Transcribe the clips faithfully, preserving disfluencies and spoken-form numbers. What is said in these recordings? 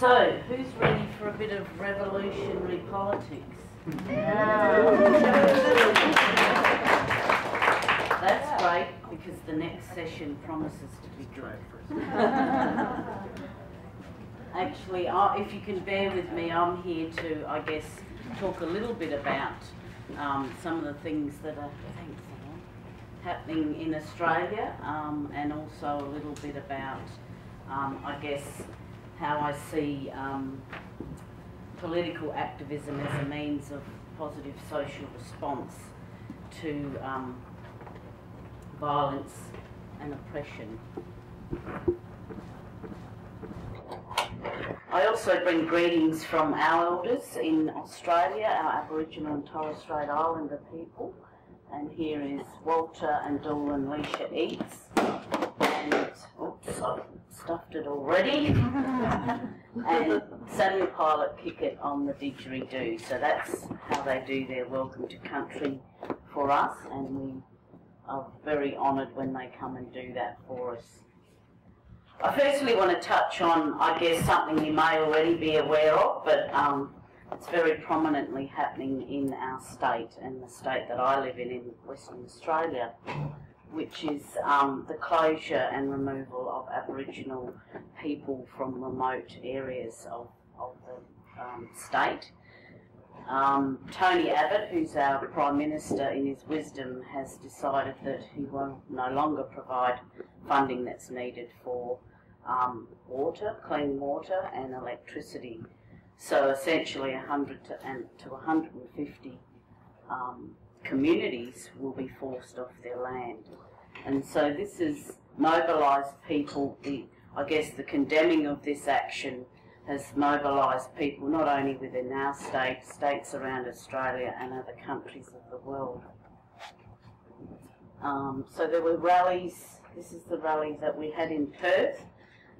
So, who's ready for a bit of revolutionary politics? That's great, because the next session promises to be good. Actually, I, if you can bear with me, I'm here to, I guess, talk a little bit about um, some of the things that are thanks, happening in Australia, um, and also a little bit about, um, I guess, how I see um, political activism as a means of positive social response to um, violence and oppression. I also bring greetings from our elders in Australia, our Aboriginal and Torres Strait Islander people, and here is Walter and Dool and Leisha Eats, and oops, I've stuffed it already, and Sam Pilot Pickett on the didgeridoo. So that's how they do their welcome to country for us, and we are very honoured when they come and do that for us. I firstly want to touch on, I guess, something you may already be aware of, but um, it's very prominently happening in our state and the state that I live in, in Western Australia, which is um, the closure and removal of Aboriginal people from remote areas of, of the um, state. Um, Tony Abbott, who's our Prime Minister, in his wisdom has decided that he will no longer provide funding that's needed for um, water, clean water and electricity. So essentially one hundred to one hundred fifty um, communities will be forced off their land. And so this has mobilised people, the, I guess the condemning of this action has mobilised people not only within our state, states around Australia and other countries of the world. Um, so there were rallies, this is the rally that we had in Perth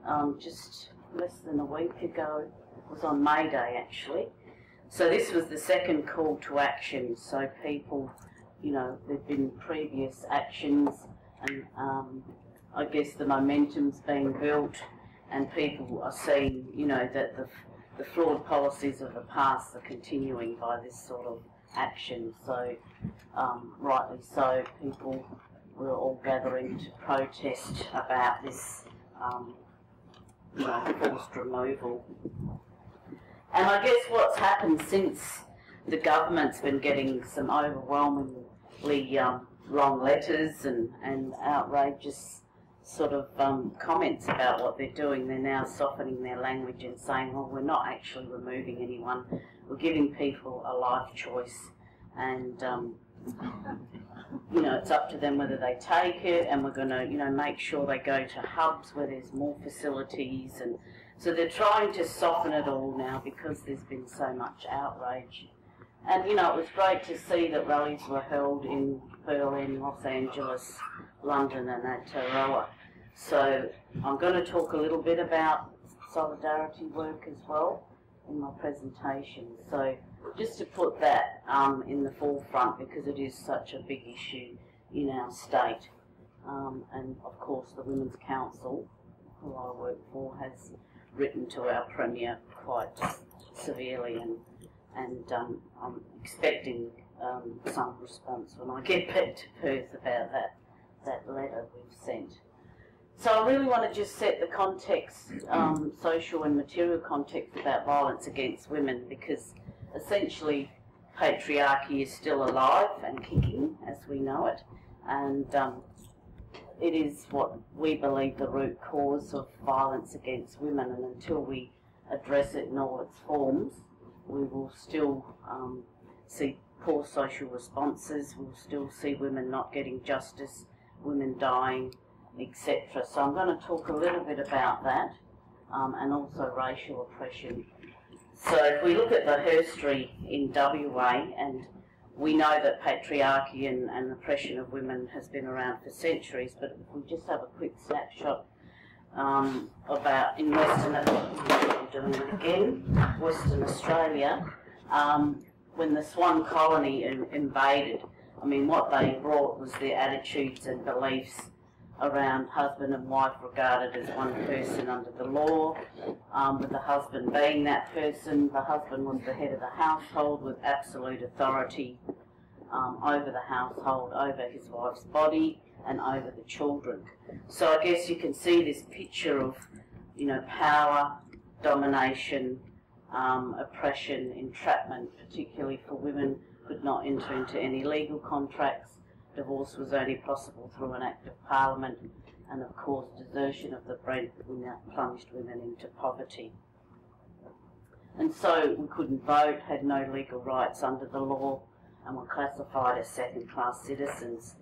um, just less than a week ago, it was on May Day actually. So this was the second call to action, so people, you know, there have been previous actions and um, I guess the momentum's being built and people are seeing, you know, that the, the flawed policies of the past are continuing by this sort of action. So, um, rightly so, people were all gathering to protest about this, um, you know, forced removal. And I guess what's happened since the government's been getting some overwhelmingly um, long letters and, and outrageous sort of um, comments about what they're doing, they're now softening their language and saying, well, we're not actually removing anyone, we're giving people a life choice and, um, you know, it's up to them whether they take it, and we're going to, you know, make sure they go to hubs where there's more facilities. And so they're trying to soften it all now because there's been so much outrage. And, you know, it was great to see that rallies were held in Berlin, Los Angeles, London and Aotearoa. So I'm going to talk a little bit about solidarity work as well in my presentation. So just to put that um, in the forefront because it is such a big issue in our state. Um, and of course the Women's Council, who I work for, has written to our Premier quite severely and, and um, I'm expecting um, some response when I get back to Perth about that. that letter we've sent. So I really want to just set the context, um, social and material context about violence against women, because essentially patriarchy is still alive and kicking as we know it, and um, it is what we believe the root cause of violence against women, and until we address it in all its forms we will still um, see poor social responses, we'll still see women not getting justice, women dying, et cetera. So I'm going to talk a little bit about that, um, and also racial oppression. So if we look at the history in W A, and we know that patriarchy and, and oppression of women has been around for centuries, but if we just have a quick snapshot um, about in Western, I'm doing it again, Western Australia, um, when the Swan Colony in, invaded, I mean, what they brought was their attitudes and beliefs around husband and wife regarded as one person under the law, um, with the husband being that person. The husband was the head of the household with absolute authority um, over the household, over his wife's body and over the children. So I guess you can see this picture of, you know, power, domination, um, oppression, entrapment, particularly for women, could not enter into any legal contracts. Divorce was only possible through an act of parliament, and of course desertion of the breadwinner plunged women into poverty. And so we couldn't vote, had no legal rights under the law, and were classified as second-class citizens.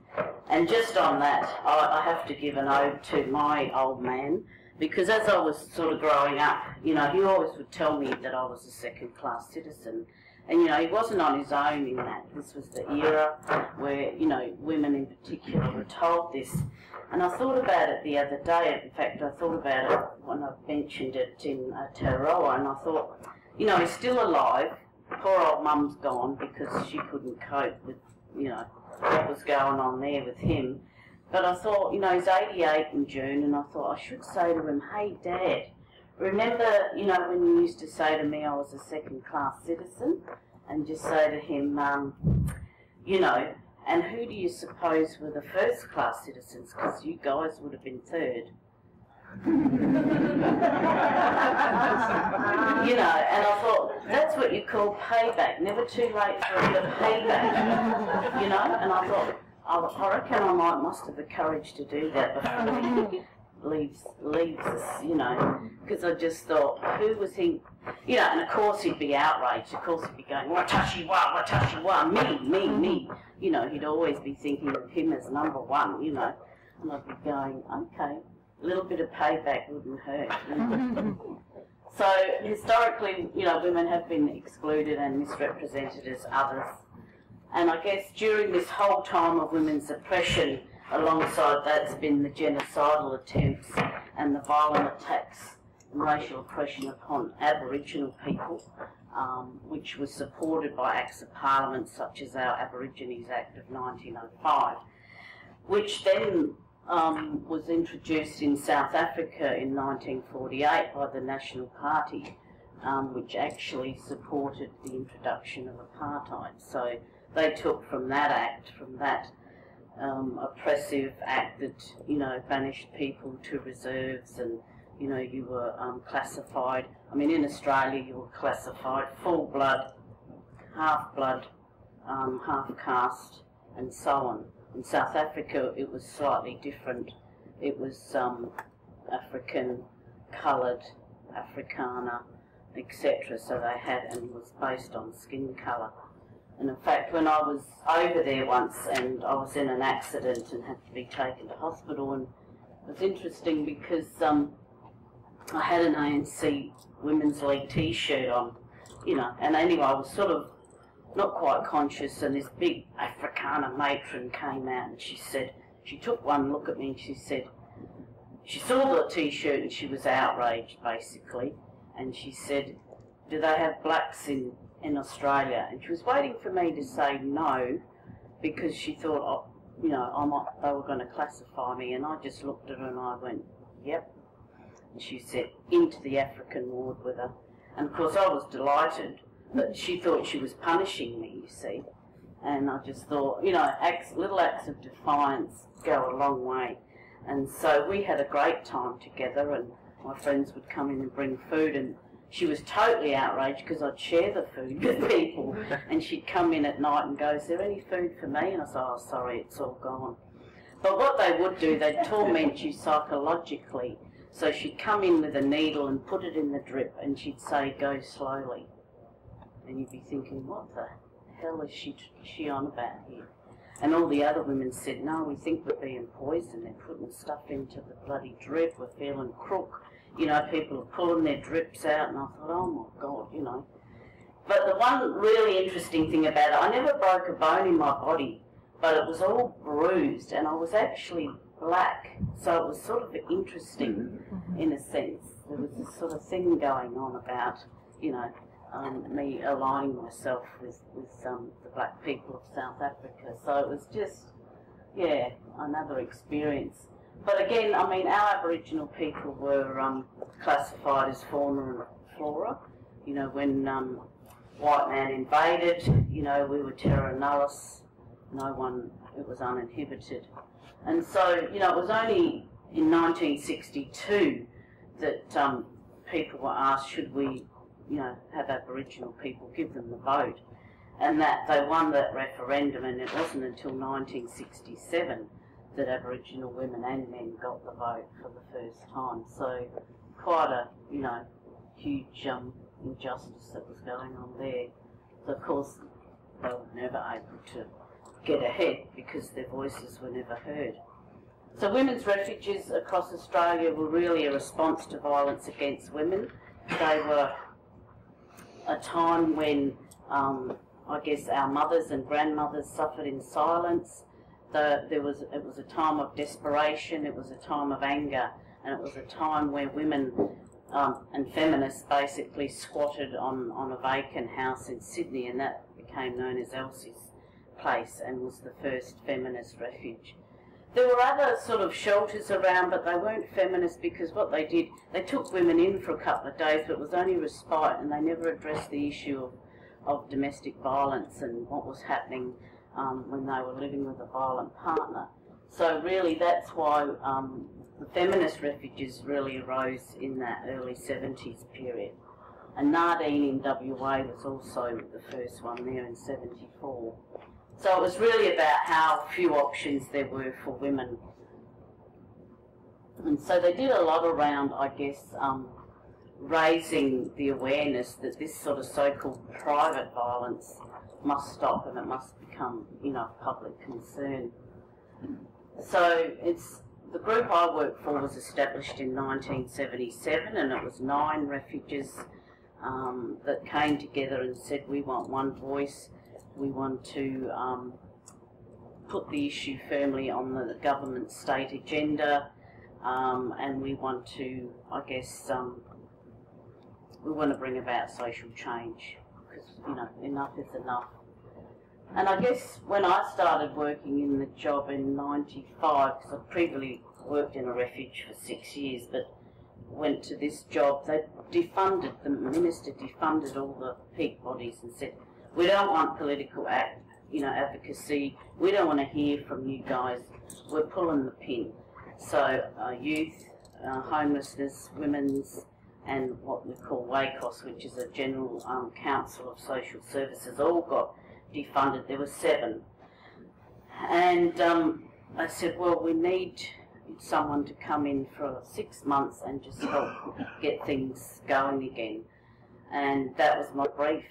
And just on that, I, I have to give an ode to my old man, because as I was sort of growing up, you know, he always would tell me that I was a second-class citizen. And, you know, he wasn't on his own in that. This was the era where, you know, women in particular were told this. And I thought about it the other day. In fact, I thought about it when I mentioned it in Aotearoa, and I thought, you know, he's still alive. Poor old mum's gone because she couldn't cope with, you know, what was going on there with him. But I thought, you know, he's eighty-eight in June, and I thought I should say to him, hey, Dad, remember, you know, when you used to say to me I was a second-class citizen, and just say to him, um, you know, and who do you suppose were the first-class citizens? Because you guys would have been third. You know, and I thought, that's what you call payback. Never too late for a bit of payback, you know. And I thought, I reckon I might muster the courage to do that before he leaves, leaves us, you know, because I just thought, who was he, you know, and of course he'd be outraged, of course he'd be going, watashi-wa, watashi-wa, me, me, me, you know, he'd always be thinking of him as number one, you know, and I'd be going, okay, a little bit of payback wouldn't hurt, you know? So, historically, you know, women have been excluded and misrepresented as others, and I guess during this whole time of women's oppression, alongside that's been the genocidal attempts and the violent attacks and racial oppression upon Aboriginal people, um, which was supported by acts of parliament such as our Aborigines Act of nineteen oh five, which then um, was introduced in South Africa in nineteen forty-eight by the National Party, um, which actually supported the introduction of apartheid. So they took from that act, from that Um, oppressive act that, you know, banished people to reserves, and, you know, you were um, classified, I mean in Australia you were classified full blood, half blood, um, half caste and so on. In South Africa it was slightly different, it was um, African, coloured, Africana, et cetera. So they had, and was based on skin colour. And in fact, when I was over there once, and I was in an accident and had to be taken to hospital, and it was interesting because um, I had an A N C Women's League T-shirt on, you know, and anyway, I was sort of not quite conscious, and this big Africana matron came out, and she said, she took one look at me, and she said, she saw the T-shirt, and she was outraged, basically, and she said, do they have blacks in in Australia? And she was waiting for me to say no, because she thought, oh, you know, I might, they were going to classify me, and I just looked at her and I went, yep. And she said, into the African ward with her. And of course I was delighted, but she thought she was punishing me, you see. And I just thought, you know, acts, little acts of defiance go a long way. And so we had a great time together, and my friends would come in and bring food, and she was totally outraged because I'd share the food with people, and she'd come in at night and go, is there any food for me? And I said, oh, sorry, it's all gone. But what they would do, they'd torment you psychologically. So she'd come in with a needle and put it in the drip, and she'd say, go slowly. And you'd be thinking, what the hell is she, she on about here? And all the other women said, no, we think we're being poisoned. They're putting stuff into the bloody drip. We're feeling crook. You know, people are pulling their drips out, and I thought, oh my God, you know. But the one really interesting thing about it, I never broke a bone in my body, but it was all bruised, and I was actually black, so it was sort of interesting in a sense. There was this sort of thing going on about, you know, um, me aligning myself with, with um, the black people of South Africa. So it was just, yeah, another experience. But again, I mean, our Aboriginal people were um, classified as fauna and flora. You know, when um, white man invaded, you know, we were terra nullis. No one, it was uninhibited. And so, you know, it was only in nineteen sixty-two that um, people were asked, should we, you know, have Aboriginal people, give them the vote. And that they won that referendum, and it wasn't until nineteen sixty-seven that Aboriginal women and men got the vote for the first time. So quite a, you know, huge um, injustice that was going on there. So of course they were never able to get ahead because their voices were never heard. So women's refuges across Australia were really a response to violence against women. They were a time when um, I guess our mothers and grandmothers suffered in silence. The, there was, it was a time of desperation, it was a time of anger, and it was a time where women um, and feminists basically squatted on, on a vacant house in Sydney, and that became known as Elsie's Place and was the first feminist refuge. There were other sort of shelters around, but they weren't feminist because what they did, they took women in for a couple of days, but it was only respite, and they never addressed the issue of, of domestic violence and what was happening Um, when they were living with a violent partner. So really that's why um, the feminist refuges really arose in that early seventies period. And Nardine in W A was also the first one there in seventy-four. So it was really about how few options there were for women. And so they did a lot around, I guess, um, raising the awareness that this sort of so-called private violence must stop and it must become, you know, public concern. So it's the group I work for was established in nineteen seventy-seven, and it was nine refuges um, that came together and said we want one voice, we want to um, put the issue firmly on the government state agenda, um, and we want to, I guess, um, we want to bring about social change. You know, enough is enough. And I guess when I started working in the job in ninety-five, because I previously worked in a refuge for six years, but went to this job, they defunded, the minister defunded all the peak bodies and said, we don't want political act, you know, advocacy, we don't want to hear from you guys, we're pulling the pin. So uh, youth, uh, homelessness, women's, and what we call WACOS, which is a General um, Council of Social Services, all got defunded. There were seven. And um, I said, well, we need someone to come in for six months and just help get things going again. And that was my brief,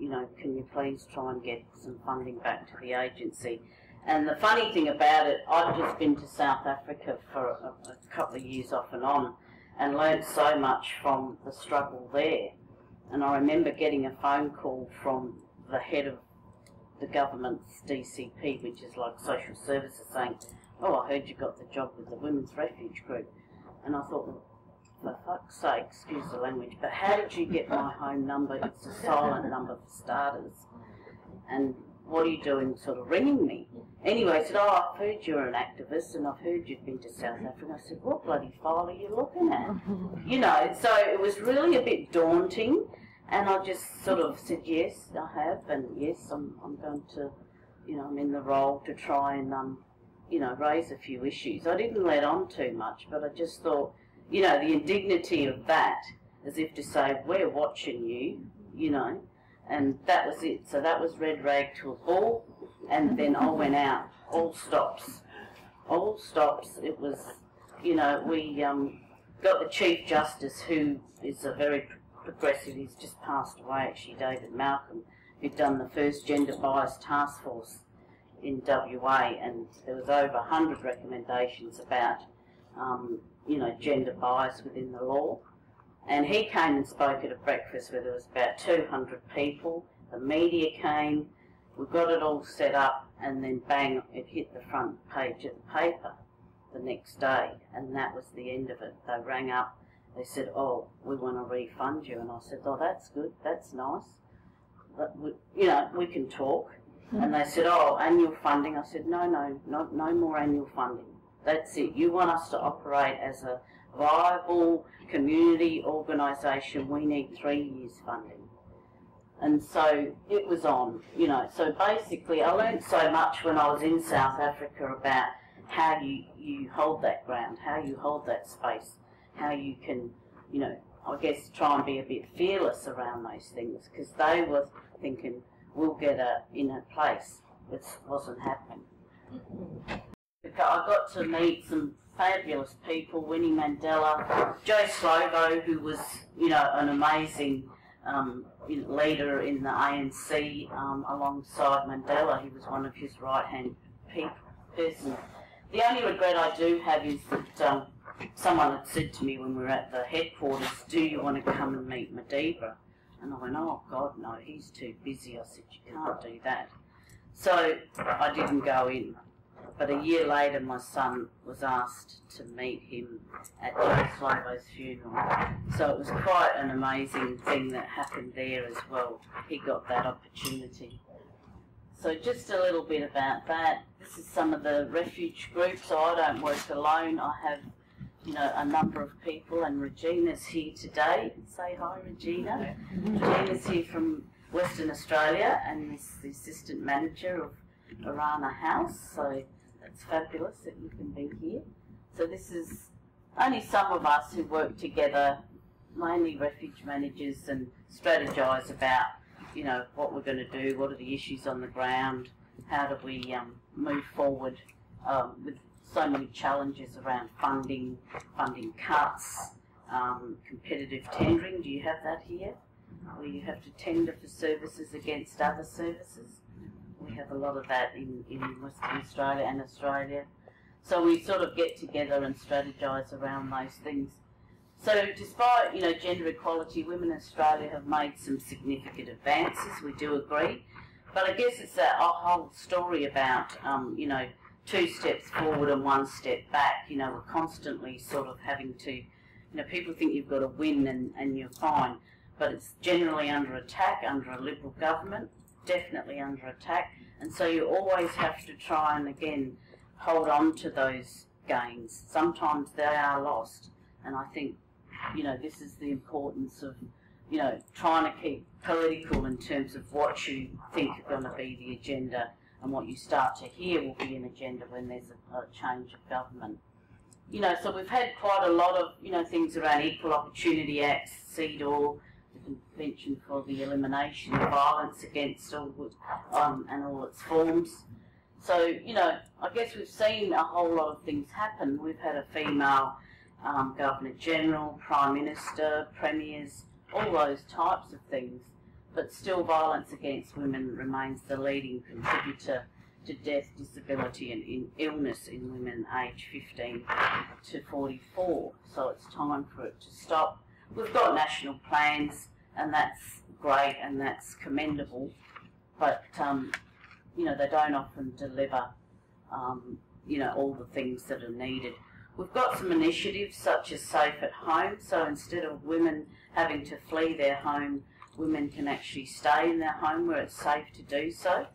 you know, can you please try and get some funding back to the agency. And the funny thing about it, I'd just been to South Africa for a, a couple of years off and on, and learnt so much from the struggle there. And I remember getting a phone call from the head of the government's D C P, which is like social services, saying, oh, I heard you got the job with the Women's Refuge Group. And I thought, well, for fuck's sake, excuse the language, but how did you get my home number? It's a silent number for starters. And what are you doing sort of ringing me? Anyway, I said, oh, I've heard you're an activist and I've heard you've been to South Africa. I said, what bloody file are you looking at? You know, so it was really a bit daunting, and I just sort of said, yes, I have, and yes, I'm, I'm going to, you know, I'm in the role to try and, um, you know, raise a few issues. I didn't let on too much, but I just thought, you know, the indignity of that, as if to say, we're watching you, you know. And that was it. So that was red rag to a bull, and then I went out. All stops. All stops. It was, you know, we um, got the Chief Justice, who is a very progressive, he's just passed away actually, David Malcolm, who'd done the first gender bias task force in W A, and there was over one hundred recommendations about, um, you know, gender bias within the law. And he came and spoke at a breakfast where there was about two hundred people. The media came. We got it all set up, and then bang, it hit the front page of the paper the next day, and that was the end of it. They rang up. They said, oh, we want to refund you. And I said, oh, that's good. That's nice. But we, you know, we can talk. Mm-hmm. And they said, oh, annual funding. I said, no, no, no, no more annual funding. That's it. You want us to operate as a viable community organisation, we need three years funding. And so it was on, you know. So basically I learned so much when I was in South Africa about how you, you hold that ground, how you hold that space, how you can, you know, I guess try and be a bit fearless around those things, because they were thinking we'll get a, in a place, which wasn't happening. I got to meet some fabulous people, Winnie Mandela, Joe Slovo, who was, you know, an amazing um, leader in the A N C um, alongside Mandela. He was one of his right-hand people. Person. The only regret I do have is that um, someone had said to me when we were at the headquarters, do you want to come and meet Madiba? And I went, oh God, no, he's too busy. I said, you can't do that. So I didn't go in. But a year later, my son was asked to meet him at Joe Slovo's funeral. So it was quite an amazing thing that happened there as well. He got that opportunity. So just a little bit about that. This is some of the refuge groups. So I don't work alone. I have, you know, a number of people, and Regina's here today. Say hi, Regina. Regina's here from Western Australia and is the assistant manager of Arana House. So that's fabulous that you can be here. So this is only some of us who work together, mainly refuge managers, and strategise about, you know, what we're going to do, what are the issues on the ground, how do we um, move forward um, with so many challenges around funding, funding cuts, um, competitive tendering. Do you have that here? Where you have to tender for services against other services. We have a lot of that in, in Western Australia and Australia. So we sort of get together and strategise around those things. So despite, you know, gender equality, women in Australia have made some significant advances, we do agree. But I guess it's a, a whole story about, um, you know, two steps forward and one step back. You know, we're constantly sort of having to, you know, people think you've got to win and, and you're fine. But it's generally under attack, under a Liberal government, definitely under attack. And so you always have to try and, again, hold on to those gains. Sometimes they are lost. And I think, you know, this is the importance of, you know, trying to keep political in terms of what you think are going to be the agenda, and what you start to hear will be an agenda when there's a, a change of government. You know, so we've had quite a lot of, you know, things around Equal Opportunity Acts, CEDAW, the Convention for the Elimination of Violence Against All um, and all its forms. So, you know, I guess we've seen a whole lot of things happen. We've had a female Um, Governor General, Prime Minister, Premiers, all those types of things. But still violence against women remains the leading contributor to death, disability and in illness in women aged fifteen to forty-four. So it's time for it to stop. We've got national plans, and that's great and that's commendable. But, um, you know, they don't often deliver, um, you know, all the things that are needed. We've got some initiatives such as Safe at Home, so instead of women having to flee their home, women can actually stay in their home where it's safe to do so.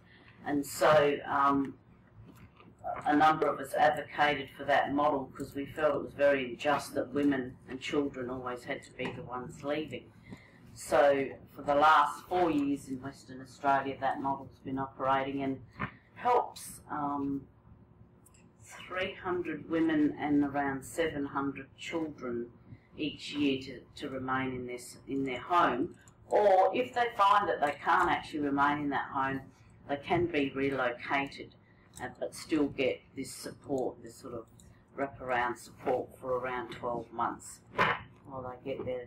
And so um, a number of us advocated for that model because we felt it was very unjust that women and children always had to be the ones leaving. So for the last four years in Western Australia, that model's been operating and helps Um, three hundred women and around seven hundred children each year to, to remain in their, in their home, or if they find that they can't actually remain in that home, they can be relocated uh, but still get this support, this sort of wraparound support for around twelve months while they get their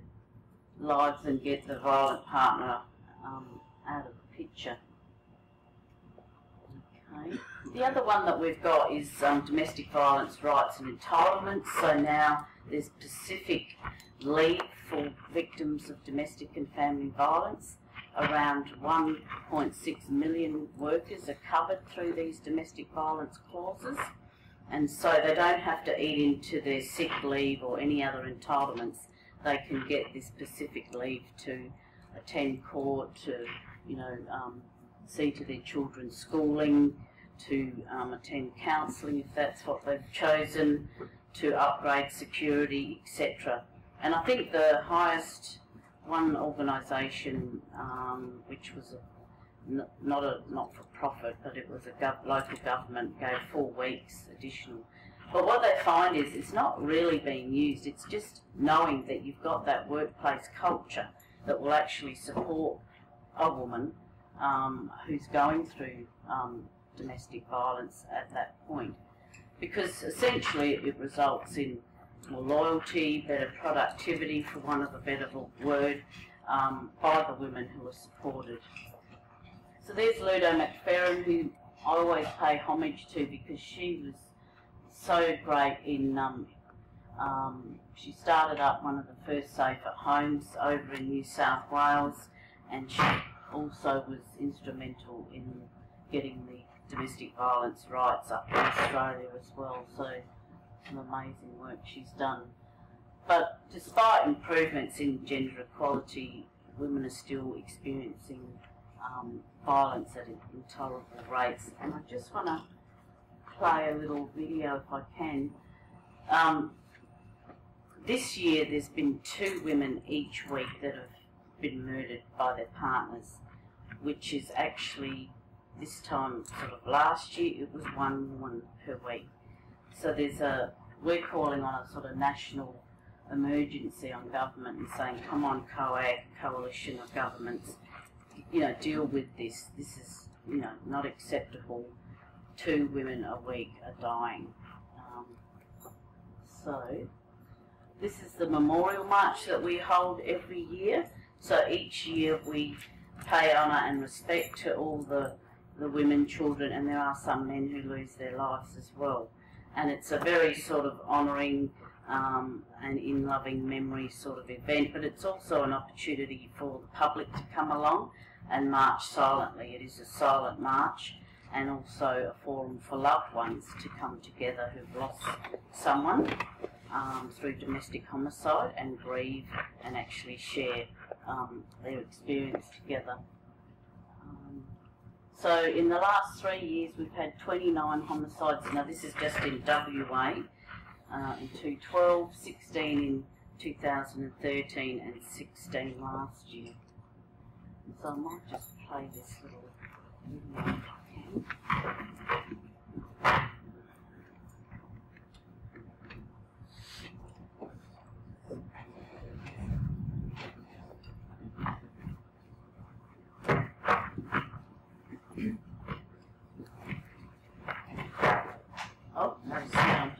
lives and get the violent partner um, out of the picture. The other one that we've got is um, domestic violence rights and entitlements. So now there's Pacific Leave for victims of domestic and family violence. Around one point six million workers are covered through these domestic violence clauses, and so they don't have to eat into their sick leave or any other entitlements. They can get this Pacific Leave to attend court, to, you know, um, see to their children's schooling, to um, attend counselling if that's what they've chosen, to upgrade security, et cetera. And I think the highest one organisation, um, which was a N not a not-for-profit, but it was a gov local government, gave four weeks additional. But what they find is it's not really being used. It's just knowing that you've got that workplace culture that will actually support a woman um, who's going through um, domestic violence at that point. Because essentially it results in more loyalty, better productivity, for want of a better word, um, by the women who are supported. So there's Ludo McFerrin, who I always pay homage to because she was so great in, um, um, she started up one of the first Safe at Homes over in New South Wales, and she also was instrumental in getting the domestic violence rights up in Australia as well, so some amazing work she's done. But despite improvements in gender equality, women are still experiencing Um, violence at intolerable rates, and I just want to play a little video if I can. Um, this year there's been two women each week that have been murdered by their partners, which is actually, this time sort of last year, it was one woman per week. So there's a, we're calling on a sort of national emergency on government and saying, come on COAG, Coalition of Governments, you know, deal with this. This is, you know, not acceptable. Two women a week are dying. Um, so, this is the memorial march that we hold every year. So each year we pay honour and respect to all the, the women, children, and there are some men who lose their lives as well. And it's a very sort of honouring um, and in loving memory sort of event, but it's also an opportunity for the public to come along and march silently. It is a silent march, and also a forum for loved ones to come together who've lost someone um, through domestic homicide, and grieve and actually share um, their experience together. Um, so in the last three years we've had twenty-nine homicides. Now this is just in W A uh, in two thousand twelve, sixteen in two thousand thirteen and sixteen last year. So I might just play this little video if I can. Oh, no sound.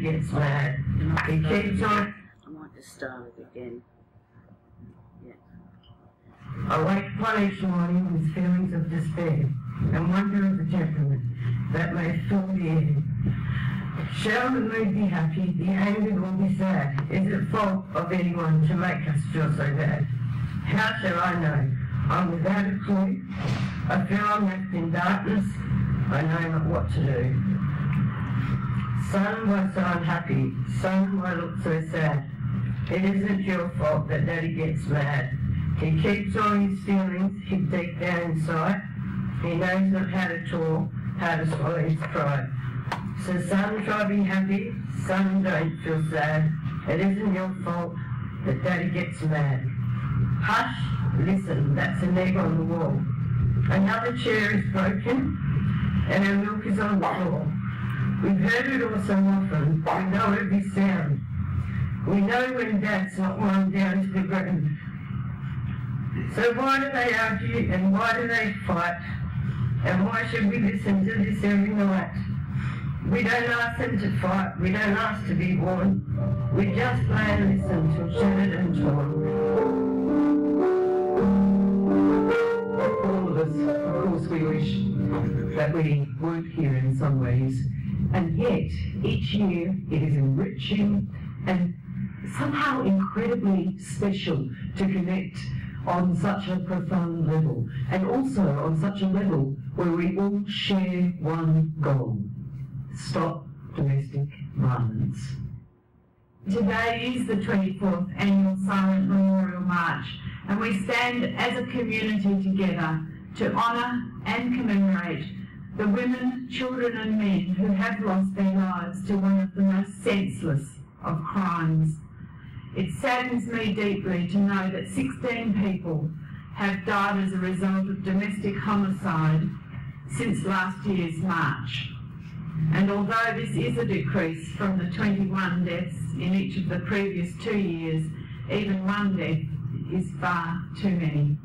Gets where they came from. I might just start it again. Yeah. I waked one each morning with feelings of despair and wonder of the temperament that may fill the air. Shall the mood be happy, the anger will be sad. Is it fault of anyone to make us feel so bad? How shall I know? I'm without a clue. I feel I'm left in darkness. I know not what to do. Son, why so unhappy? Son, why look so sad? It isn't your fault that Daddy gets mad. He keeps all his feelings hid deep down inside. He knows not how to talk, how to swallow his pride. So son, try be happy. Son, don't feel sad. It isn't your fault that Daddy gets mad. Hush, listen, that's an egg on the wall. Another chair is broken and her milk is on the floor. We've heard it all so often, we know every sound. We know when Dad's not lying down to the ground. So why do they argue and why do they fight? And why should we listen to this every night? We don't ask them to fight, we don't ask to be warned. We just play and listen till shattered and torn. All of us, of course, we wish that we weren't here in some ways. And yet, each year it is enriching and somehow incredibly special to connect on such a profound level, and also on such a level where we all share one goal: stop domestic violence. Today is the twenty-fourth annual Silent Memorial March, and we stand as a community together to honour and commemorate the women, children and men who have lost their lives to one of the most senseless of crimes. It saddens me deeply to know that sixteen people have died as a result of domestic homicide since last year's March. And although this is a decrease from the twenty-one deaths in each of the previous two years, even one death is far too many.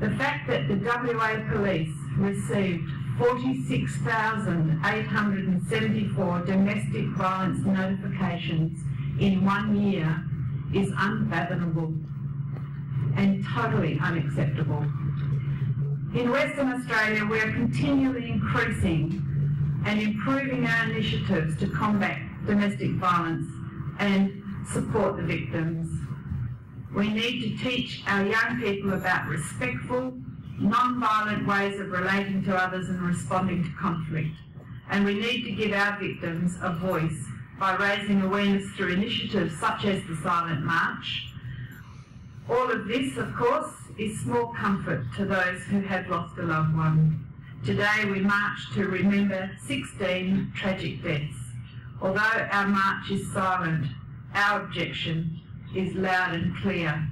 The fact that the W A police received forty-six thousand eight hundred seventy-four domestic violence notifications in one year is unfathomable and totally unacceptable. In Western Australia, we are continually increasing and improving our initiatives to combat domestic violence and support the victims. We need to teach our young people about respectful, non-violent ways of relating to others and responding to conflict. And we need to give our victims a voice by raising awareness through initiatives such as the Silent March. All of this, of course, is small comfort to those who have lost a loved one. Today we march to remember sixteen tragic deaths. Although our march is silent, our objection is loud and clear.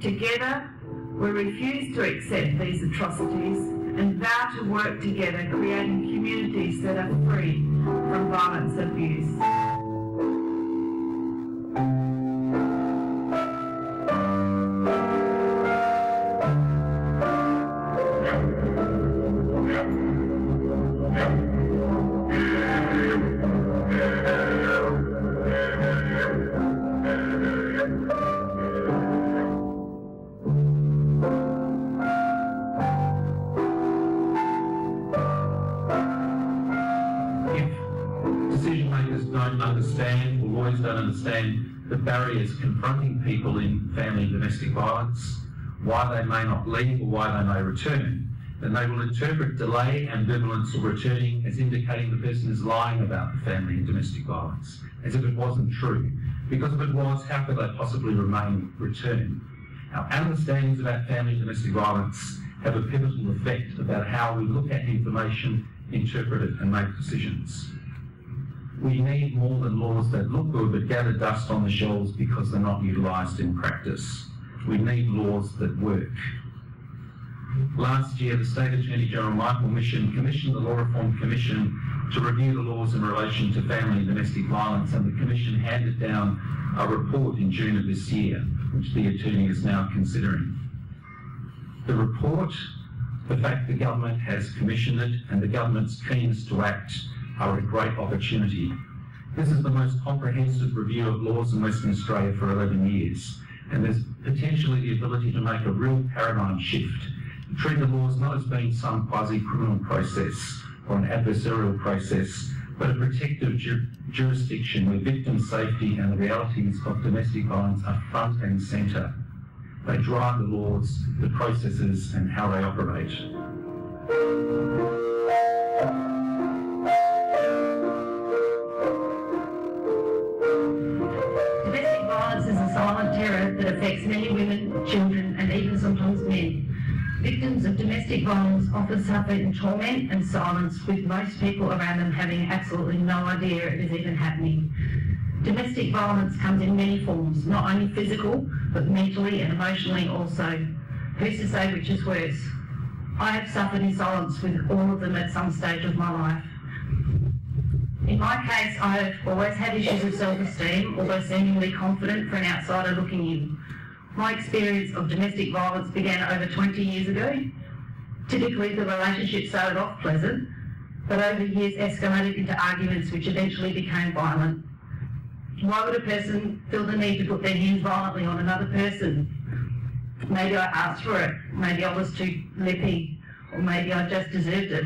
Together, we refuse to accept these atrocities and vow to work together, creating communities that are free from violence and abuse. The barriers confronting people in family and domestic violence, why they may not leave or why they may return. Then they will interpret delay, ambivalence or returning as indicating the person is lying about the family and domestic violence, as if it wasn't true. Because if it was, how could they possibly remain return? Our understandings about family and domestic violence have a pivotal effect about how we look at information, interpret it and make decisions. We need more than laws that look good but gather dust on the shelves because they're not utilised in practice. We need laws that work. Last year, the State Attorney General Michael Mission commissioned the Law Reform Commission to review the laws in relation to family and domestic violence, and the Commission handed down a report in June of this year, which the Attorney is now considering. The report, the fact the government has commissioned it, and the government's keenness to act are a great opportunity. This is the most comprehensive review of laws in Western Australia for eleven years, and there's potentially the ability to make a real paradigm shift, to treat the laws not as being some quasi-criminal process or an adversarial process, but a protective ju jurisdiction where victim safety and the realities of domestic violence are front and centre. They drive the laws, the processes and how they operate. Silent terror that affects many women, children and even sometimes men. Victims of domestic violence often suffer in torment and silence, with most people around them having absolutely no idea it is even happening. Domestic violence comes in many forms, not only physical but mentally and emotionally also. Who's to say which is worse? I have suffered in silence with all of them at some stage of my life. In my case, I have always had issues of self-esteem, although seemingly confident for an outsider looking in. My experience of domestic violence began over twenty years ago. Typically, the relationship started off pleasant, but over the years escalated into arguments which eventually became violent. Why would a person feel the need to put their hands violently on another person? Maybe I asked for it, maybe I was too lippy, or maybe I just deserved it.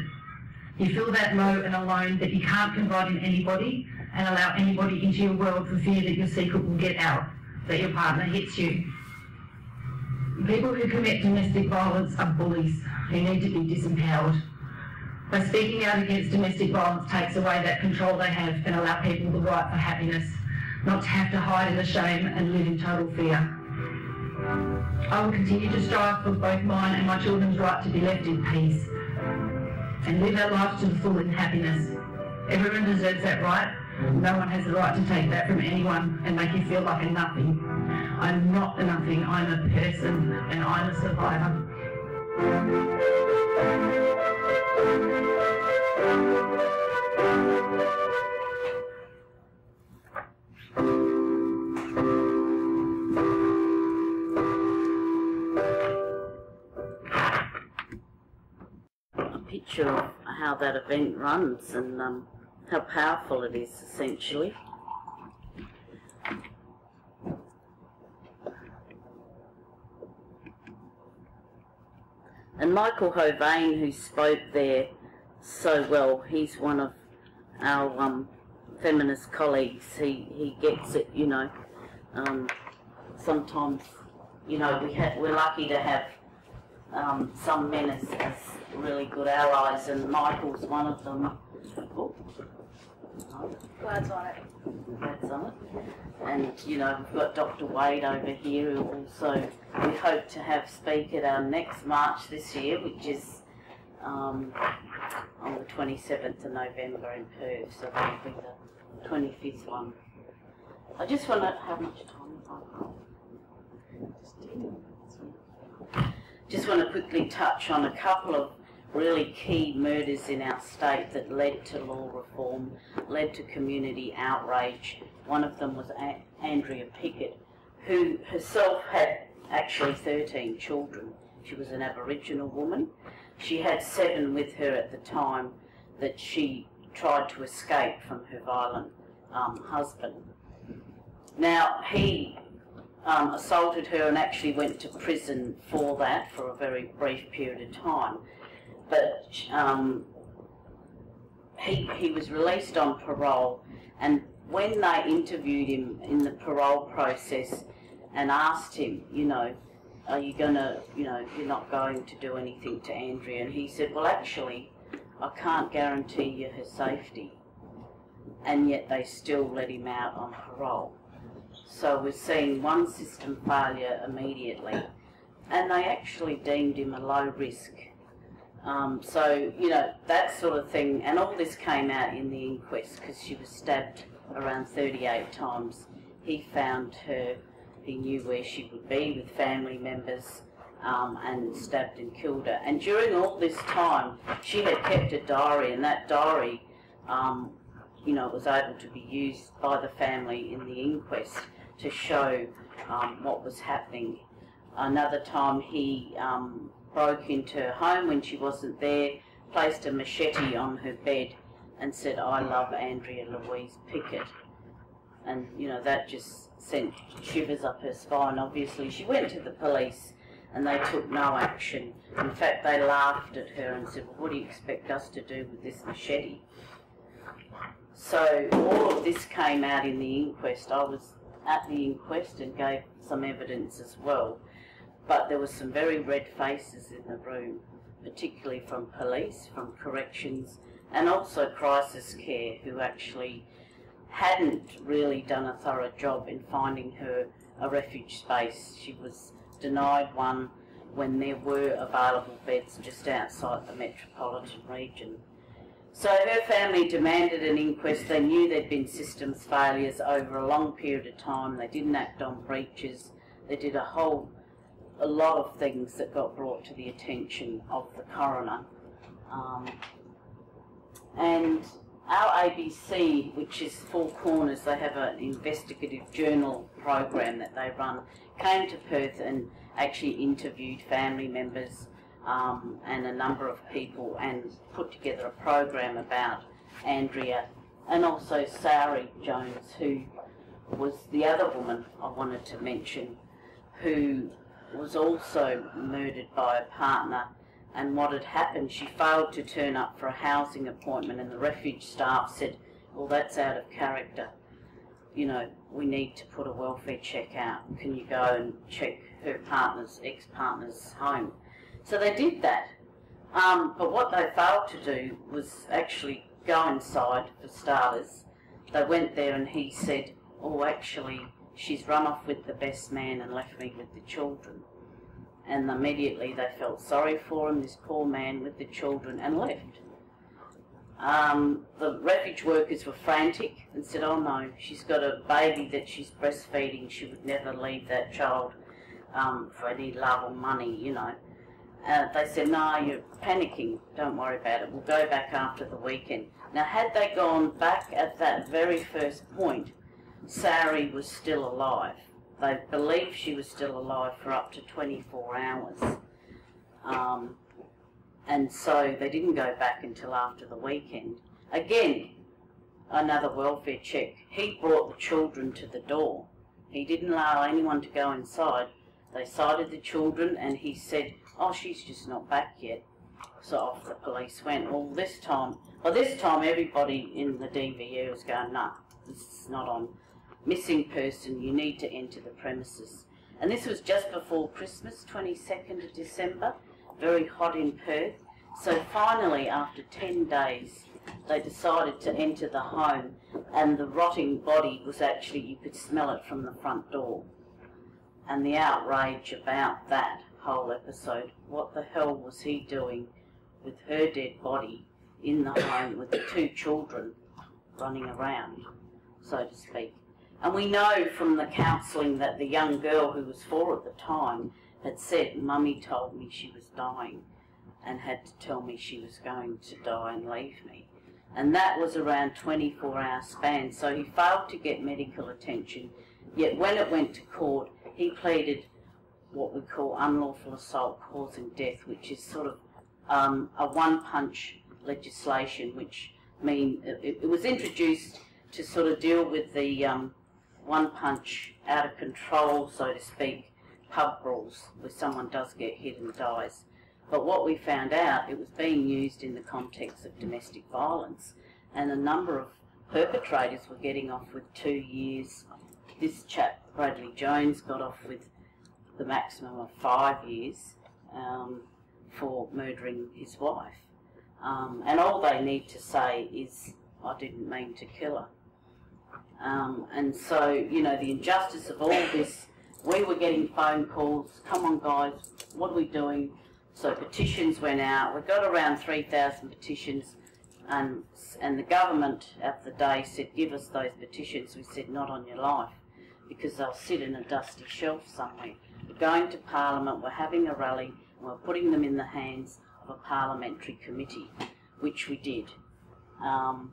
You feel that low and alone that you can't confide in anybody and allow anybody into your world for fear that your secret will get out, that your partner hits you. People who commit domestic violence are bullies who need to be disempowered. By speaking out against domestic violence takes away that control they have and allow people the right for happiness, not to have to hide in the shame and live in total fear. I will continue to strive for both mine and my children's right to be left in peace and live our lives to the full in happiness. Everyone deserves that right. No one has the right to take that from anyone and make you feel like a nothing. I'm not a nothing, I'm a person and I'm a survivor. Picture of how that event runs and um, how powerful it is, essentially. And Michael Hovain, who spoke there so well, he's one of our um, feminist colleagues. He, he gets it, you know. Um, sometimes, you know, we ha we're lucky to have um, some men as, as really good allies, and Michael's one of them. Oh. Glad's on it. Glad's on it. And, you know, we've got Doctor Wade over here, who also we hope to have speak at our next march this year, which is um, on the twenty-seventh of November in Perth, so that'll be the twenty-fifth one. I just want to know how much time I've got. Just do that. Just want to quickly touch on a couple of really key murders in our state that led to law reform, led to community outrage. One of them was A Andrea Pickett, who herself had actually thirteen children. She was an Aboriginal woman. She had seven with her at the time that she tried to escape from her violent um, husband. Now, he Um, assaulted her and actually went to prison for that for a very brief period of time. But um, he, he was released on parole, and when they interviewed him in the parole process and asked him, you know, are you going to, you know, you're not going to do anything to Andrea, and he said, well, actually, I can't guarantee you her safety. And yet they still let him out on parole. So we're seeing one system failure immediately, and they actually deemed him a low risk. Um, so, you know, that sort of thing, and all this came out in the inquest because she was stabbed around thirty-eight times. He found her, he knew where she would be with family members, um, and stabbed and killed her. And during all this time, she had kept a diary, and that diary, um, you know, was able to be used by the family in the inquest to show um, what was happening. Another time he um, broke into her home when she wasn't there, placed a machete on her bed and said, I love Andrea Louise Pickett. And, you know, that just sent shivers up her spine, obviously. She went to the police and they took no action. In fact, they laughed at her and said, well, what do you expect us to do with this machete? So all of this came out in the inquest. I was at the inquest and gave some evidence as well, but there were some very red faces in the room, particularly from police, from corrections, and also crisis care, who actually hadn't really done a thorough job in finding her a refuge space. She was denied one when there were available beds just outside the metropolitan region. So her family demanded an inquest. They knew there'd been systems failures over a long period of time. They didn't act on breaches. They did a whole, a lot of things that got brought to the attention of the coroner. Um, and our A B C, which is Four Corners, they have an investigative journal program that they run, came to Perth and actually interviewed family members Um, and a number of people, and put together a program about Andrea, and also Sarah Jones, who was the other woman I wanted to mention, who was also murdered by a partner. And what had happened, she failed to turn up for a housing appointment, and the refuge staff said, well, that's out of character. You know, we need to put a welfare check out. Can you go and check her partner's, ex-partner's home? So they did that. Um, but what they failed to do was actually go inside, for starters. They went there and he said, oh, actually, she's run off with the best man and left me with the children. And immediately they felt sorry for him, this poor man with the children, and left. Um, the refuge workers were frantic and said, oh no, she's got a baby that she's breastfeeding, she would never leave that child um, for any love or money, you know. Uh, they said, no, you're panicking, don't worry about it, we'll go back after the weekend. Now, had they gone back at that very first point, Sari was still alive. They believed she was still alive for up to twenty-four hours. Um, and so they didn't go back until after the weekend. Again, another welfare check. He brought the children to the door. He didn't allow anyone to go inside. They sighted the children and he said, oh, she's just not back yet. So off the police went. Well, this time, by this time everybody in the D V U was going, no, this is not on. Missing person, you need to enter the premises. And this was just before Christmas, twenty-second of December, very hot in Perth. So finally, after ten days, they decided to enter the home, and the rotting body was actually, you could smell it from the front door. And the outrage about that whole episode, what the hell was he doing with her dead body in the home with the two children running around, so to speak. And we know from the counselling that the young girl, who was four at the time, had said, Mummy told me she was dying and had to tell me she was going to die and leave me. And that was around twenty-four hour span, so he failed to get medical attention. Yet when it went to court, he pleaded what we call unlawful assault causing death, which is sort of um, a one-punch legislation, which mean it, it was introduced to sort of deal with the um, one-punch, out-of-control, so to speak, pub brawls, where someone does get hit and dies. But what we found out, it was being used in the context of domestic violence, and a number of perpetrators were getting off with two years. This chap, Bradley Jones, got off with the maximum of five years um, for murdering his wife. Um, and all they need to say is, I didn't mean to kill her. Um, and so, you know, the injustice of all this, we were getting phone calls, come on guys, what are we doing? So petitions went out. We got around three thousand petitions, and, and the government at the day said, give us those petitions. We said, not on your life, because they'll sit in a dusty shelf somewhere. We're going to Parliament, we're having a rally, and we're putting them in the hands of a parliamentary committee, which we did. Um,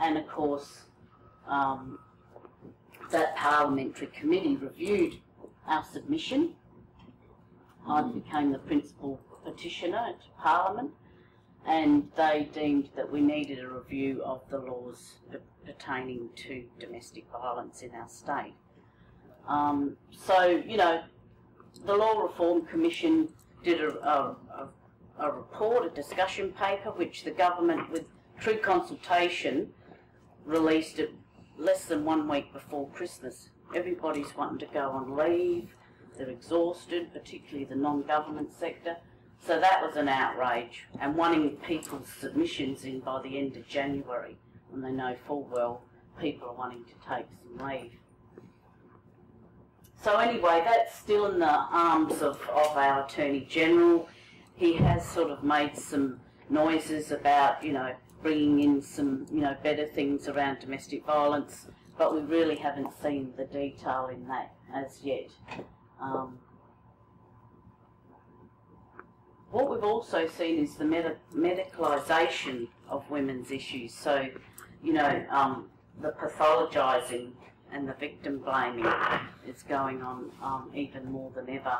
And of course, um, that parliamentary committee reviewed our submission. I became the principal petitioner to Parliament, and they deemed that we needed a review of the laws pertaining to domestic violence in our state. Um, so, you know, the Law Reform Commission did a, a, a report, a discussion paper, which the government, with true consultation, released it less than one week before Christmas. Everybody's wanting to go on leave, they're exhausted, particularly the non-government sector. So that was an outrage, and wanting people's submissions in by the end of January, when they know full well people are wanting to take some leave. So anyway, that's still in the arms of, of our Attorney General. He has sort of made some noises about, you know, bringing in some, you know, better things around domestic violence, but we really haven't seen the detail in that as yet. Um, what we've also seen is the med medicalisation of women's issues. So, you know, um, the pathologising and the victim blaming is going on um, even more than ever,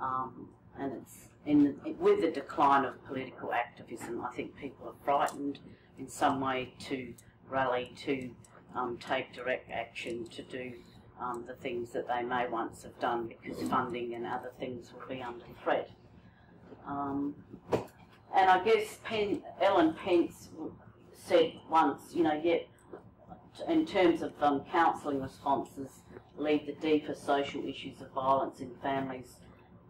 um, and it's In the, with the decline of political activism, I think people are frightened in some way to rally, to um, take direct action, to do um, the things that they may once have done, because funding and other things will be under threat. Um, and I guess Pen, Ellen Pence said once, you know, yet in terms of um, counselling responses, leave the deeper social issues of violence in families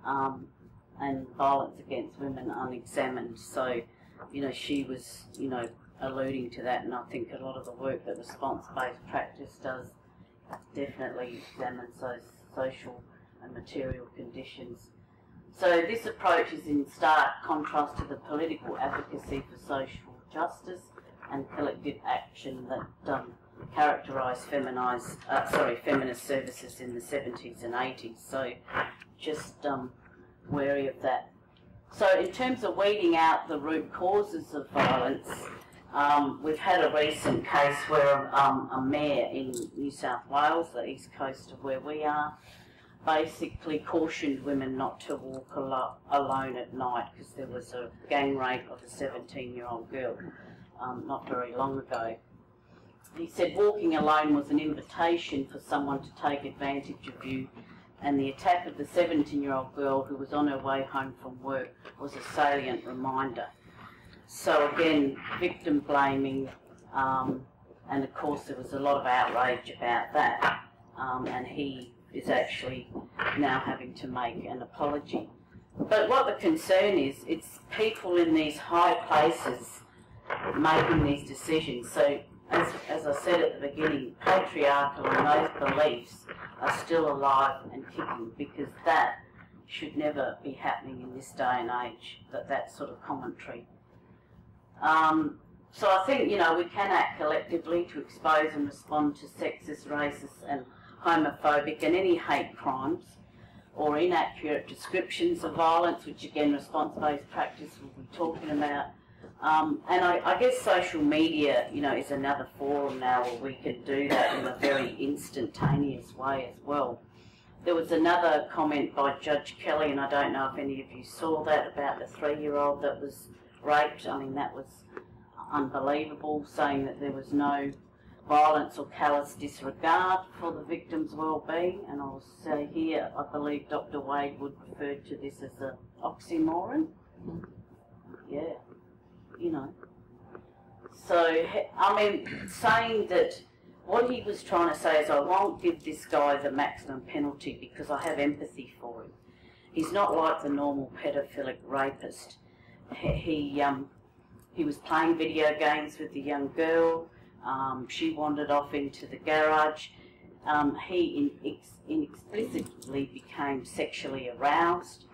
um, and violence against women unexamined. So, you know, she was, you know, alluding to that, and I think a lot of the work that response-based practice does definitely examines those social and material conditions. So this approach is in stark contrast to the political advocacy for social justice and collective action that um, characterised feminized, uh, sorry, feminist services in the seventies and eighties. So just um, wary of that. So in terms of weeding out the root causes of violence, um, we've had a recent case where um, a mayor in New South Wales, the east coast of where we are, basically cautioned women not to walk al alone at night because there was a gang rape of a seventeen-year-old girl um, not very long ago. He said walking alone was an invitation for someone to take advantage of you, and the attack of the seventeen-year-old girl who was on her way home from work was a salient reminder. So again, victim blaming, um, and of course there was a lot of outrage about that, um, and he is actually now having to make an apology. But what the concern is, it's people in these high places making these decisions. So, as, as I said at the beginning, patriarchal and those beliefs are still alive and kicking, because that should never be happening in this day and age, that, that sort of commentary. Um, so I think, you know, we can act collectively to expose and respond to sexist, racist and homophobic and any hate crimes or inaccurate descriptions of violence, which again response-based practice we'll be talking about. Um, and I, I guess social media, you know, is another forum now where we can do that in a very instantaneous way as well. There was another comment by Judge Kelly, and I don't know if any of you saw that, about the three-year-old that was raped. I mean, that was unbelievable, saying that there was no violence or callous disregard for the victim's well-being, and I'll say here, I believe Doctor Wade would refer to this as an oxymoron. Yeah, you know. So, I mean, saying that what he was trying to say is, I won't give this guy the maximum penalty because I have empathy for him. He's not like the normal pedophilic rapist. He, um, he was playing video games with the young girl. Um, she wandered off into the garage. Um, he in ex inexplicably became sexually aroused,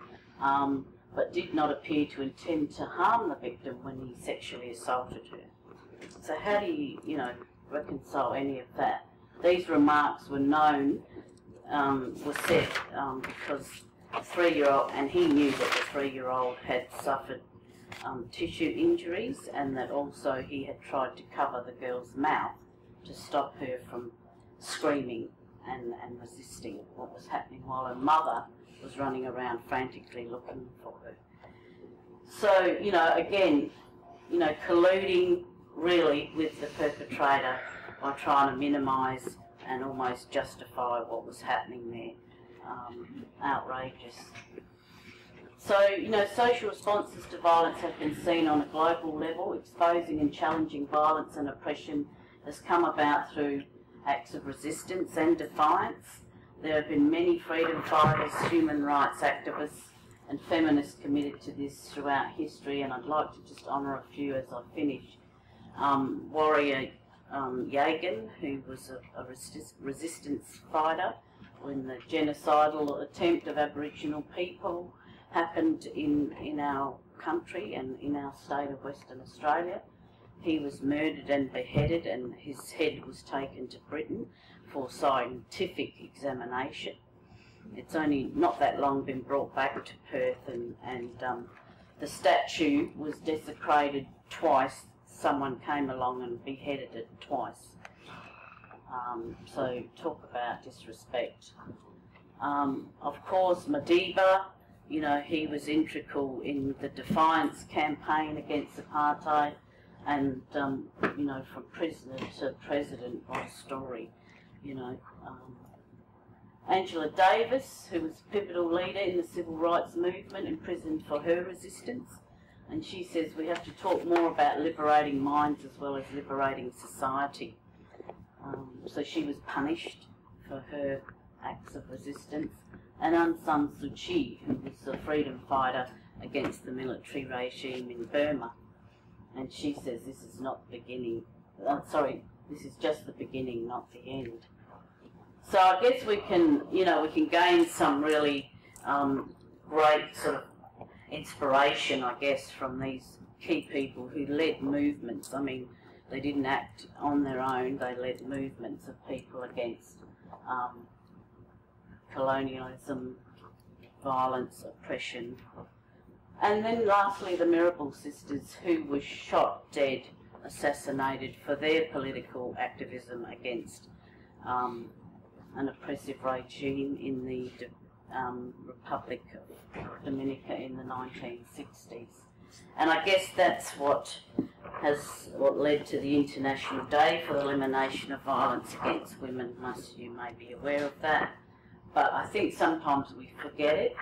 um, but did not appear to intend to harm the victim when he sexually assaulted her. So how do you, you know, reconcile any of that? These remarks were known, um, were said um, because a three-year-old, and he knew that the three-year-old had suffered Um, tissue injuries, and that also he had tried to cover the girl's mouth to stop her from screaming and, and resisting what was happening while her mother was running around frantically looking for her. So, you know, again, you know, colluding really with the perpetrator by trying to minimise and almost justify what was happening there. Um, outrageous. So, you know, social responses to violence have been seen on a global level. Exposing and challenging violence and oppression has come about through acts of resistance and defiance. There have been many freedom fighters, human rights activists and feminists committed to this throughout history, and I'd like to just honour a few as I finish. Um, warrior um, Yagan, who was a, a resist resistance fighter when the genocidal attempt of Aboriginal people happened in, in our country and in our state of Western Australia. He was murdered and beheaded, and his head was taken to Britain for scientific examination. It's only not that long been brought back to Perth, and, and um, the statue was desecrated twice. Someone came along and beheaded it twice. Um, so talk about disrespect. Um, of course, Madiba, you know, he was integral in the defiance campaign against apartheid, and, um, you know, from prisoner to president, what a story, you know. Um, Angela Davis, who was a pivotal leader in the civil rights movement, imprisoned for her resistance, and she says we have to talk more about liberating minds as well as liberating society. Um, so she was punished for her acts of resistance. And Aung San Suu Kyi, who was a freedom fighter against the military regime in Burma, and she says this is not the beginning, uh, sorry, this is just the beginning, not the end. So I guess we can, you know, we can gain some really um, great sort of inspiration, I guess, from these key people who led movements. I mean, they didn't act on their own, they led movements of people against um, colonialism, violence, oppression. And then lastly, the Mirabal sisters, who were shot dead, assassinated for their political activism against um, an oppressive regime in the um, Republic of Dominica in the nineteen sixties. And I guess that's what has what led to the International Day for the Elimination of Violence Against Women. Most of you may be aware of that, but I think sometimes we forget it.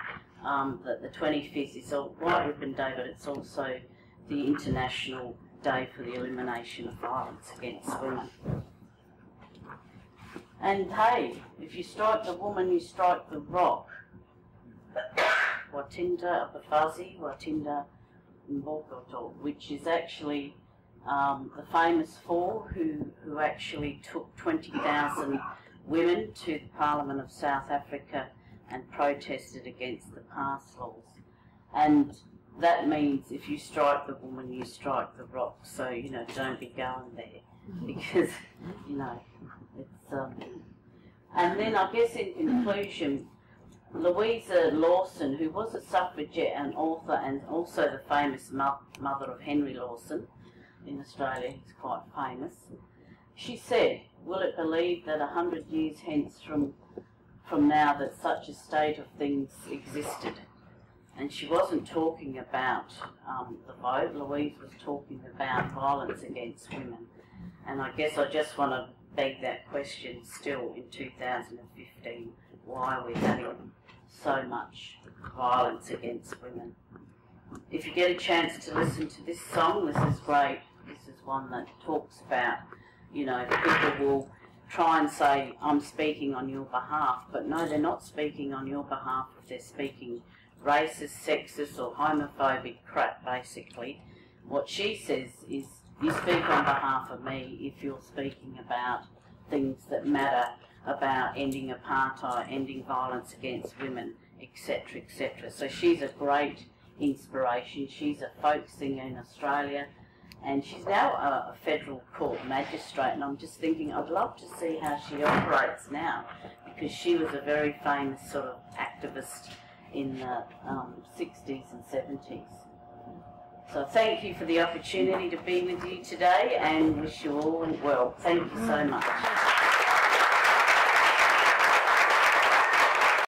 Um, that the twenty-fifth is a White Ribbon Day, but it's also the International Day for the Elimination of Violence Against Women. And hey, if you strike the woman, you strike the rock. Watinda Abafazi, Watinda Mbokoto, which is actually um, the famous four who, who actually took twenty thousand women to the Parliament of South Africa and protested against the past laws. And that means if you strike the woman, you strike the rock. So, you know, don't be going there because, you know, it's... Um... And then I guess in conclusion, Louisa Lawson, who was a suffragette and author and also the famous mo mother of Henry Lawson in Australia, who's quite famous, she said, "Will it believe that a hundred years hence from from now that such a state of things existed?" And she wasn't talking about um, the vote. Louise was talking about violence against women. And I guess I just want to beg that question still in two thousand fifteen, why are we having so much violence against women? If you get a chance to listen to this song, this is great. This is one that talks about, you know, people will try and say, "I'm speaking on your behalf," but no, they're not speaking on your behalf if they're speaking racist, sexist or homophobic crap, basically. What she says is, you speak on behalf of me if you're speaking about things that matter, about ending apartheid, ending violence against women, et cetera, et cetera. So she's a great inspiration. She's a folk singer in Australia, and she's now a federal court magistrate, and I'm just thinking I'd love to see how she operates now, because she was a very famous sort of activist in the um, sixties and seventies. So thank you for the opportunity to be with you today, and wish you all well. Thank you so much.